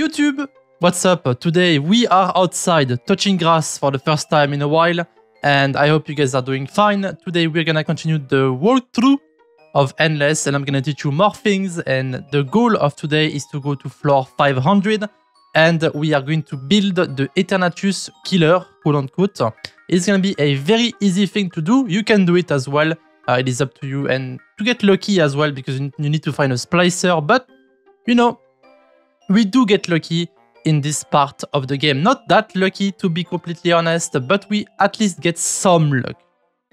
YouTube! What's up? Today we are outside touching grass for the first time in a while, and I hope you guys are doing fine. Today we're gonna continue the walkthrough of Endless, and I'm gonna teach you more things, and the goal of today is to go to floor 500, and we are going to build the Eternatus killer, quote unquote. It's gonna be a very easy thing to do. You can do it as well. It is up to you, and to get lucky as well, because you need to find a splicer, but you know, we do get lucky in this part of the game. Not that lucky, to be completely honest, but we at least get some luck.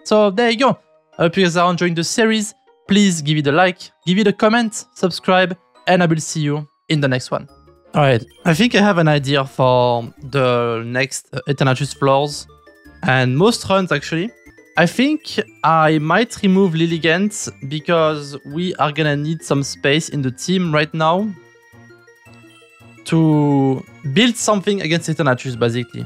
So there you go. I hope you guys are enjoying the series. Please give it a like, give it a comment, subscribe, and I will see you in the next one. Alright, I think I have an idea for the next Eternatus floors, and most runs actually. I think I might remove Lilligant because we are gonna need some space in the team right now to build something against Eternatus, basically.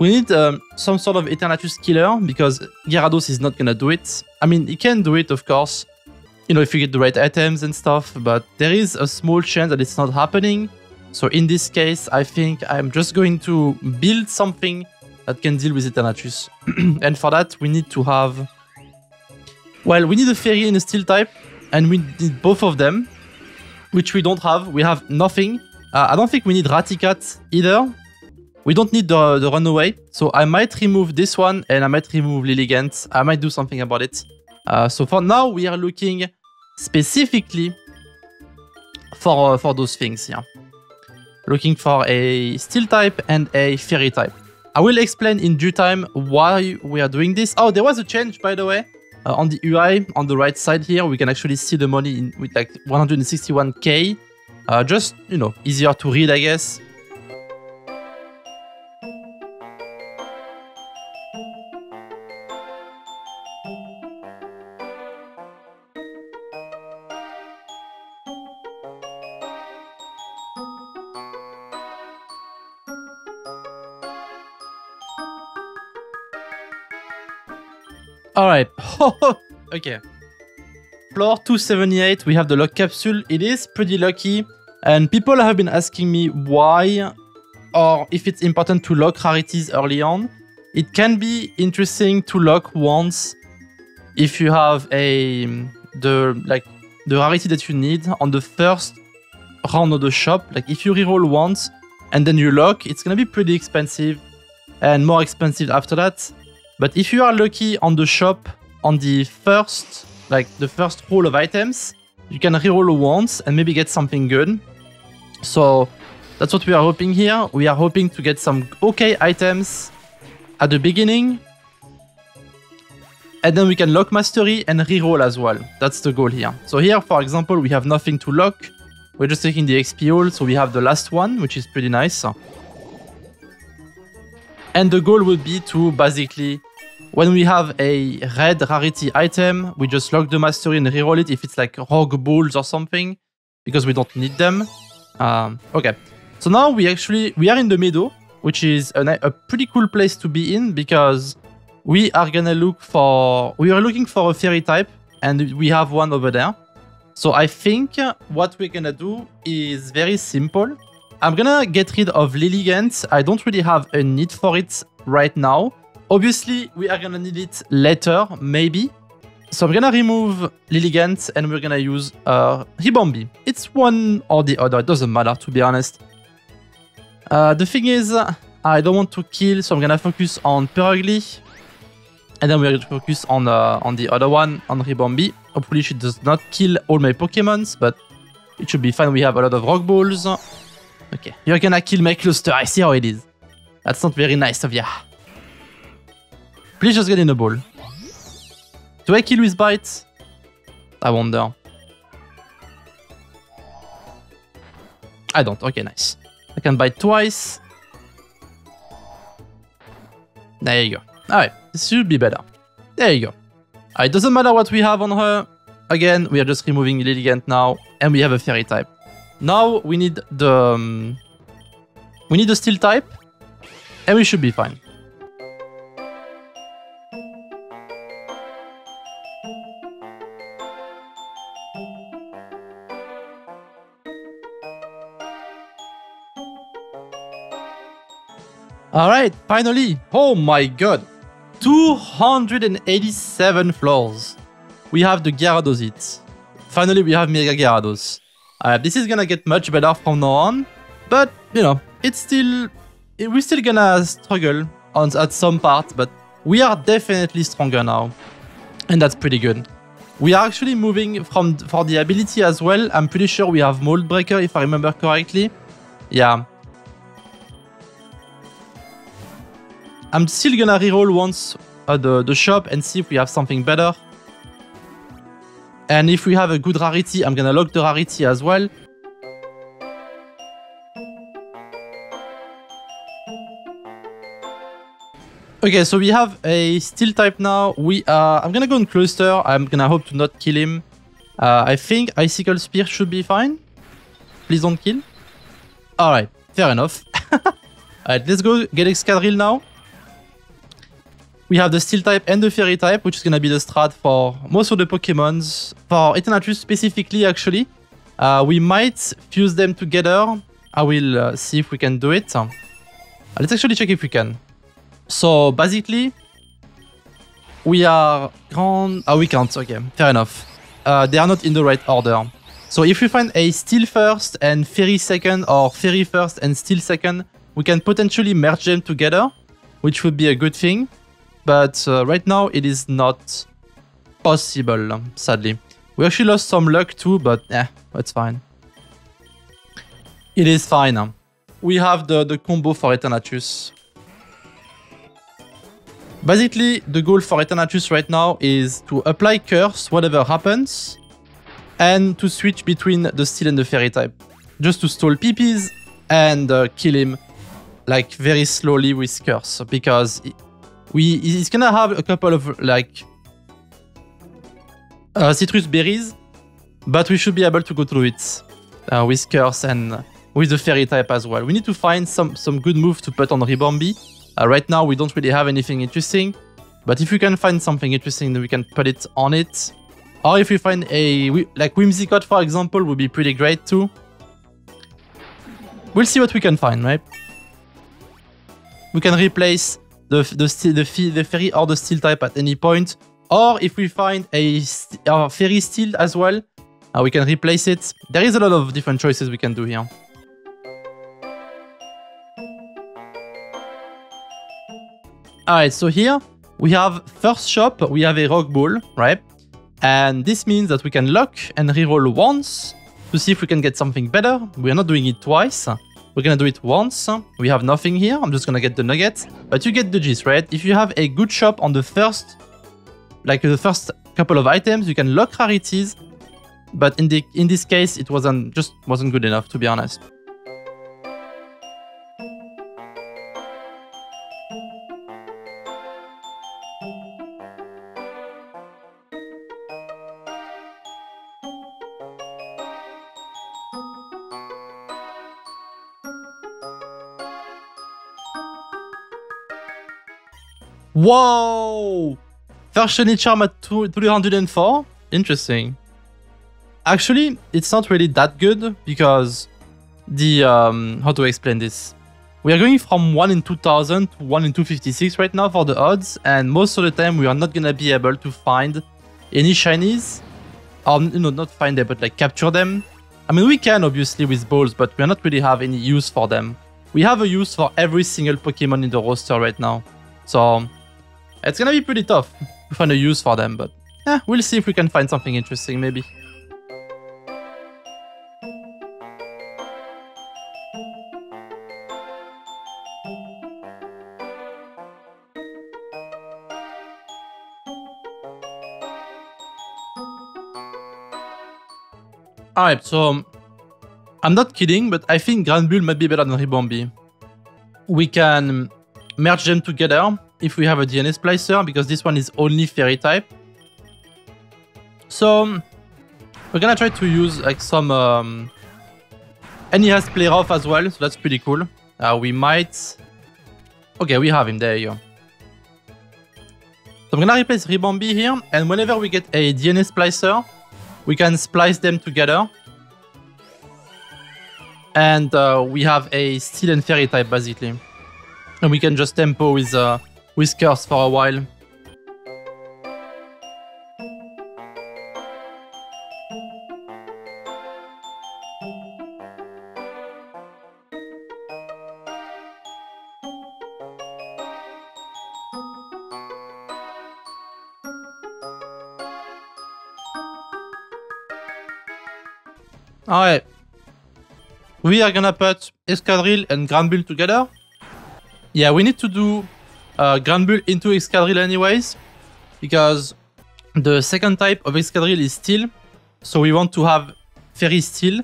We need some sort of Eternatus killer, because Gyarados is not gonna do it. I mean, he can do it, of course, you know, if you get the right items and stuff, but there is a small chance that it's not happening. So in this case, I think I'm just going to build something that can deal with Eternatus. And for that, we need to have... well, we need a Fairy and a Steel type, and we need both of them, which we don't have. We have nothing. I don't think we need Raticate either. We don't need the Runaway, so I might remove this one, and I might remove Lilligant. I might do something about it. So for now, we are looking specifically for those things here. Looking for a Steel type and a Fairy type. I will explain in due time why we are doing this. Oh, there was a change, by the way, on the UI, on the right side here. We can actually see the money in, with like 161k. Just, you know, easier to read, I guess. Alright, okay. Floor 278, we have the luck capsule. It is pretty lucky, and people have been asking me why, or if it's important to lock rarities early on. It can be interesting to lock once if you have a the rarity that you need on the first round of the shop. Like if you reroll once and then you lock, it's gonna be pretty expensive, and more expensive after that. But if you are lucky on the shop, on the first, like the first roll of items, you can reroll once and maybe get something good. So that's what we are hoping here. We are hoping to get some okay items at the beginning, and then we can lock mastery and reroll as well. That's the goal here. So here, for example, we have nothing to lock. We're just taking the XP all, so we have the last one, which is pretty nice. And the goal would be to basically, when we have a red rarity item, we just lock the mastery and reroll it if it's like Rogue Balls or something, because we don't need them. Okay, so now we are in the meadow, which is a pretty cool place to be in, because we are gonna look for, we are looking for a fairy type, and we have one over there. So I think what we're gonna do is very simple. I'm gonna get rid of Lilligant. I don't really have a need for it right now. Obviously, we are gonna need it later, maybe. So I'm gonna remove Lilligant, and we're gonna use Ribombee. It's one or the other, it doesn't matter, to be honest. The thing is, I don't want to kill, so I'm gonna focus on Perugly. And then we're gonna focus on the other one, on Ribombee. Hopefully she does not kill all my Pokémons, but it should be fine. We have a lot of Rock Balls. Okay, you're gonna kill my cluster, I see how it is. That's not very nice of ya. Please just get in the ball. Do I kill with bite? I wonder. I don't, okay, nice. I can bite twice. There you go. Alright, this should be better. There you go. Alright, doesn't matter what we have on her. Again, we are just removing Lilligant now, and we have a fairy type. Now we need the steel type, and we should be fine. Alright, finally! Oh my god! 287 floors! We have the Gyarados hit. Finally, we have Mega Gyarados. This is gonna get much better from now on, but, you know, it's still... We're still gonna struggle at some parts, but we are definitely stronger now. And that's pretty good. We are actually moving for the ability as well. I'm pretty sure we have Mold Breaker, if I remember correctly. Yeah. I'm still gonna reroll once at the shop and see if we have something better. And if we have a good rarity, I'm gonna lock the rarity as well. Okay, so we have a steel type now. I'm gonna go on Cluster. I'm gonna hope to not kill him. I think Icicle Spear should be fine. Please don't kill. Alright, fair enough. Alright, let's go get Excadrill now. We have the Steel type and the Fairy type, which is going to be the strat for most of the Pokémons. For Eternatus specifically, actually, we might fuse them together. I will see if we can do it. Let's actually check if we can. So basically, we are grand... Oh, we can't. Okay, fair enough. They are not in the right order. So if we find a Steel first and Fairy second, or Fairy first and Steel second, we can potentially merge them together, which would be a good thing. But right now, it is not possible, sadly. We actually lost some luck too, but it's fine. It is fine. We have the combo for Eternatus. Basically, the goal for Eternatus right now is to apply Curse, whatever happens, and to switch between the Steel and the Fairy type. Just to stall PPs and kill him like very slowly with Curse, because... He's gonna have a couple of, like, Citrus Berries, but we should be able to go through it with Curse and with the Fairy type as well. We need to find some good move to put on Ribombee. Right now, we don't really have anything interesting, but if we can find something interesting, then we can put it on it. Or if we find a, like, Whimsicott, for example, would be pretty great too. We'll see what we can find, right? We can replace... The Fairy or the Steel type at any point, or if we find a Fairy Steel as well, we can replace it. There is a lot of different choices we can do here. Alright, so here we have first shop, we have a Rogue Ball, right? And this means that we can lock and reroll once to see if we can get something better. We are not doing it twice. We're gonna do it once. We have nothing here. I'm just gonna get the nuggets, but you get the gist, right? If you have a good shop on the first, like the first couple of items, you can lock rarities. But in this case, it just wasn't good enough, to be honest. Wow! First Shiny Charm at 304. Interesting. Actually, it's not really that good because the... how do I explain this? We are going from 1 in 2000 to 1 in 256 right now for the odds. And most of the time, we are not going to be able to find any shinies. You know, not find them, but like capture them. I mean, we can obviously with balls, but we are not really have any use for them. We have a use for every single Pokemon in the roster right now. So... It's gonna be pretty tough to find a use for them, but we'll see if we can find something interesting, maybe. Alright, so I'm not kidding, but I think Granbull might be better than Ribombee. We can merge them together. If we have a DNA splicer, because this one is only Fairy type. So we're gonna try to use like some... And he has Play Off as well, so that's pretty cool. We might... Okay, we have him, there you go. So I'm gonna replace Ribombee here, and whenever we get a DNA splicer, we can splice them together. And we have a Steel and Fairy type, basically. And we can just tempo with Curse for a while. Alright, we are gonna put Excadrill and Granbull together. Yeah, we need to do Granbull into Excadrill anyways, because the second type of Excadrill is Steel, so we want to have Fairy Steel.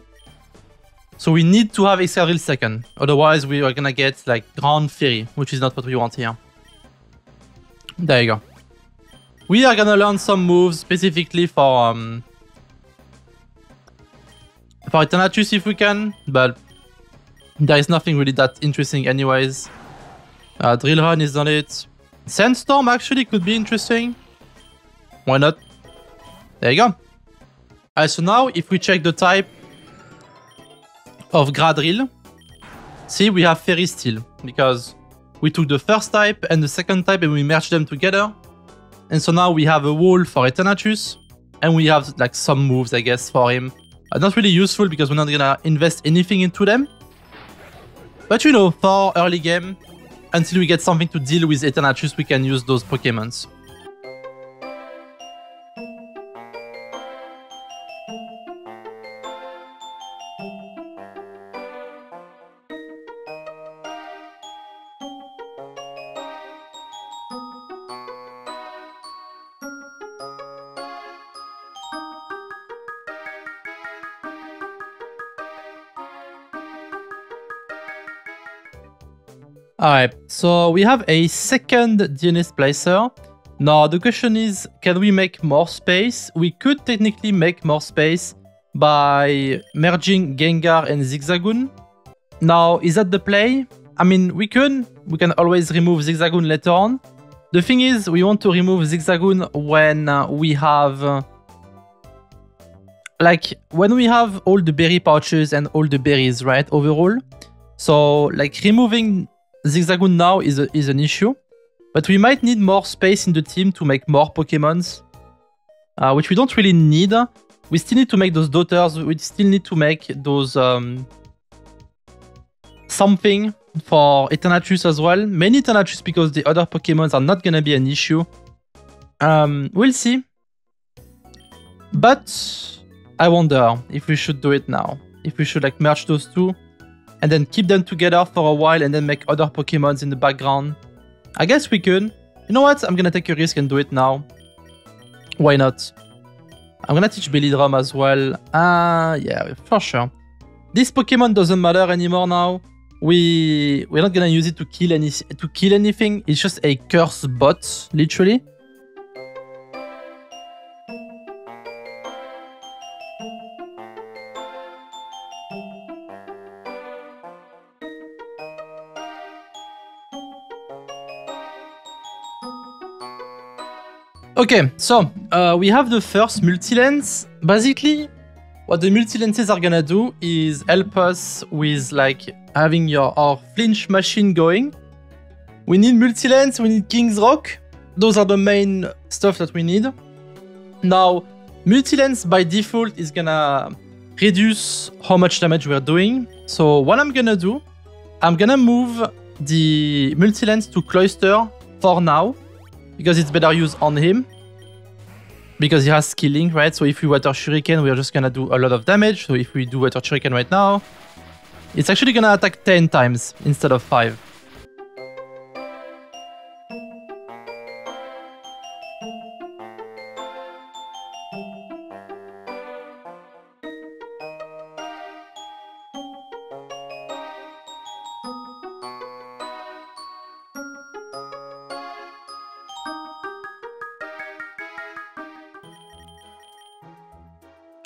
So we need to have Excadrill second, otherwise we are gonna get like Grand Fairy, which is not what we want here. There you go. We are gonna learn some moves specifically for Eternatus if we can, but there is nothing really that interesting anyways. Drill Run is on it. Sandstorm actually could be interesting. Why not? There you go. Alright, so now if we check the type of Gradrill, see we have Fairy Steel, because we took the first type and the second type and we merged them together. And so now we have a wall for Eternatus, and we have like some moves I guess for him. Not really useful because we're not gonna invest anything into them. But you know, for early game, until we get something to deal with Eternatus, we can use those Pokémons. Alright, so we have a second DNA splicer. Now the question is, can we make more space? We could technically make more space by merging Gengar and Zigzagoon. Now, is that the play? I mean, we can always remove Zigzagoon later on. The thing is, we want to remove Zigzagoon when we have when we have all the berry pouches and all the berries, right, overall. So like removing Zigzagoon now is an issue, but we might need more space in the team to make more Pokémons, which we don't really need. We still need to make those daughters, we still need to make those something for Eternatus as well. Mainly Eternatus because the other Pokémons are not gonna be an issue. We'll see. But I wonder if we should do it now. If we should like merge those two and then keep them together for a while and then make other Pokémons in the background. I guess we could. You know what? I'm gonna take a risk and do it now. Why not? I'm gonna teach Belly Drum as well. Yeah, for sure. This Pokémon doesn't matter anymore now. We're not gonna use it to kill anything. It's just a curse bot, literally. Okay, so we have the first multi lens. Basically, what the multi lenses are gonna do is help us with like having our flinch machine going. We need multi lens, we need King's Rock. Those are the main stuff that we need. Now, multi lens by default is gonna reduce how much damage we're doing. So what I'm gonna do, I'm gonna move the multi lens to Cloyster for now, because it's better used on him, because he has skill link, right? So if we water shuriken, we are just gonna do a lot of damage. So if we do water shuriken right now, it's actually gonna attack 10 times instead of 5.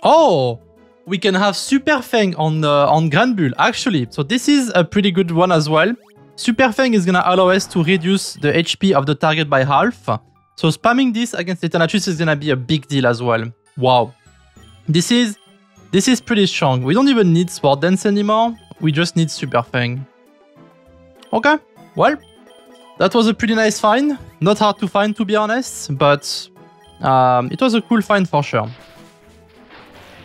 Oh, we can have Super Fang on Granbull, actually. So this is a pretty good one as well. Super Fang is going to allow us to reduce the HP of the target by half. So spamming this against Eternatus is going to be a big deal as well. Wow. This is pretty strong. We don't even need Sword Dance anymore. We just need Super Fang. Okay, well, that was a pretty nice find. Not hard to find, to be honest, but it was a cool find for sure.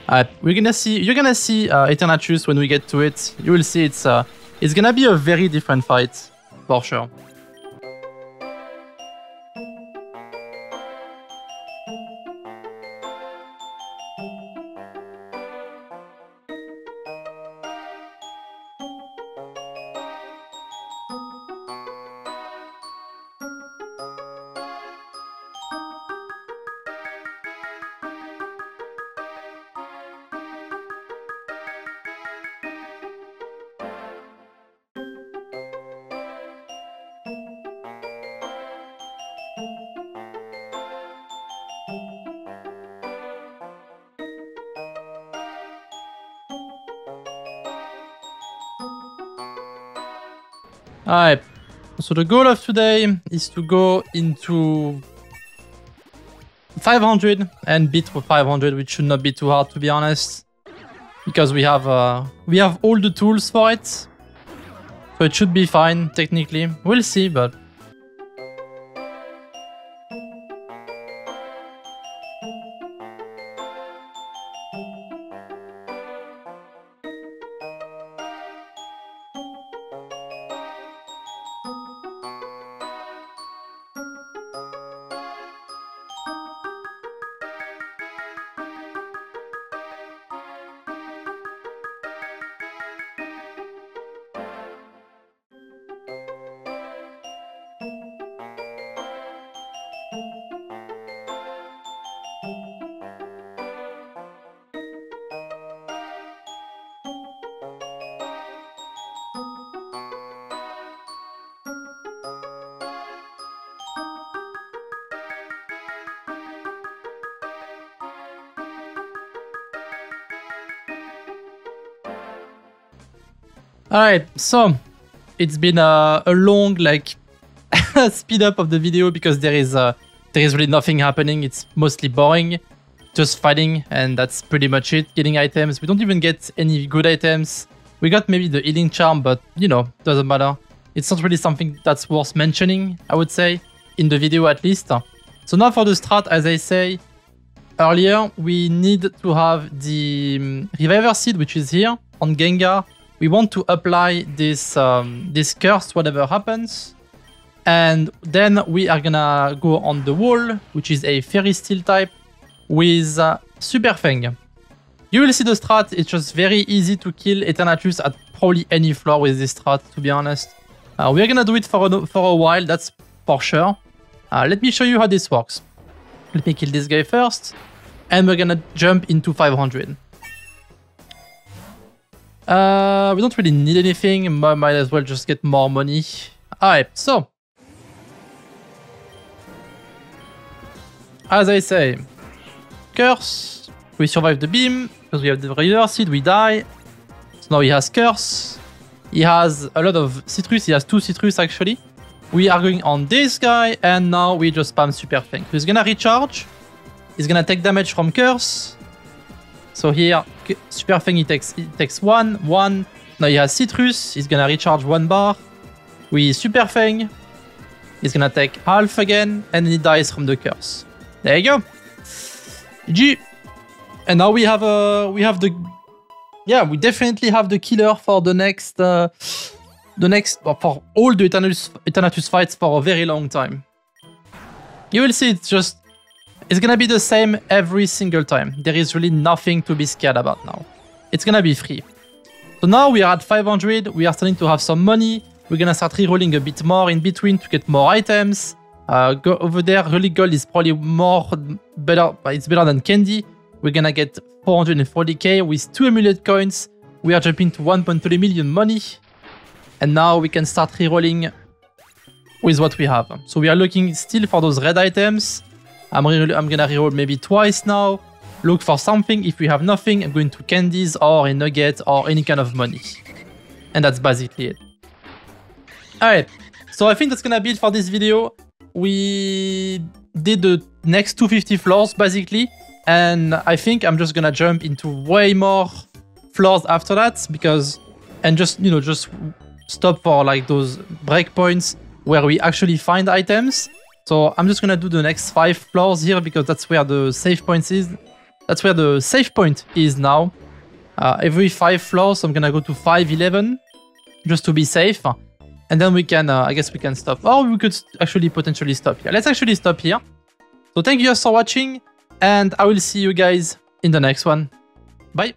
You're gonna see Eternatus when we get to it. You will see it's gonna be a very different fight for sure. Alright, so the goal of today is to go into 500 and beat for 500, which should not be too hard, to be honest, because we have all the tools for it, so it should be fine technically. We'll see, but. Alright, so it's been a long like speed up of the video because there is really nothing happening. It's mostly boring, just fighting, and that's pretty much it. Getting items, we don't even get any good items. We got maybe the healing charm, but you know, doesn't matter. It's not really something that's worth mentioning, I would say, in the video at least. So now for the strat, as I say earlier, we need to have the Reviver Seed, which is here on Gengar. We want to apply this this curse, whatever happens. And then we are gonna go on the wall, which is a fairy steel type, with Super Fang. You will see the strat, it's just very easy to kill Eternatus at probably any floor with this strat, to be honest. We're gonna do it for a while, that's for sure. Let me show you how this works. Let me kill this guy first, and we're gonna jump into 500. We don't really need anything, might as well just get more money. Alright, so. As I say, curse, we survive the beam, because we have the reverse seed, we die. So now he has curse, he has a lot of citrus, he has 2 citrus actually. We are going on this guy, and now we just spam Super Fang. He's gonna recharge, he's gonna take damage from curse. So here, Super Fang, he takes 1, 1. Now he has Citrus, he's gonna recharge 1 bar. We Super Fang, he's gonna take half again, and he dies from the curse. There you go. GG. And now we definitely have the killer for for all the Eternatus fights for a very long time. You will see it's gonna be the same every single time. There is really nothing to be scared about now. It's gonna be free. So now we are at 500, we are starting to have some money. We're gonna start re-rolling a bit more in between to get more items. Go over there, really gold is probably better than candy. We're gonna get 440k with 2 amulet coins. We are jumping to 1.3 million money. And now we can start re-rolling with what we have. So we are looking still for those red items. I'm gonna reroll maybe twice now, look for something. If we have nothing, I'm going to candies or a nugget or any kind of money. And that's basically it. Alright, so I think that's gonna be it for this video. We did the next 250 floors basically, and I think I'm just gonna jump into way more floors after that, because, and just, you know, just stop for like those breakpoints where we actually find items. So I'm just gonna do the next 5 floors here because that's where the save point is. That's where the save point is now. Every 5 floors, I'm gonna go to 511 just to be safe. And then we can, I guess we can stop. Or we could actually potentially stop here. Let's actually stop here. So thank you guys for watching, and I will see you guys in the next one. Bye.